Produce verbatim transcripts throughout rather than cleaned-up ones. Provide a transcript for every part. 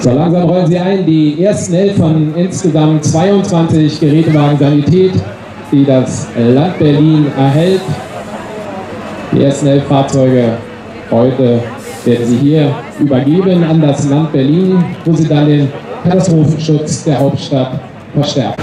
So, langsam rollen sie ein, die ersten elf von insgesamt zweiundzwanzig Gerätewagen Sanität, die das Land Berlin erhält. Die ersten elf Fahrzeuge heute werden sie hier übergeben an das Land Berlin, wo sie dann den Katastrophenschutz der Hauptstadt verstärken.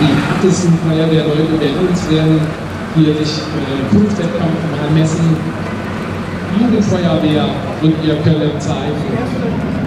Die aktesten Feier der Leute der uns werden hier sich fünf Wettkämpfen anmessen. Jugendfeuerwehr und ihr Köln zeigen.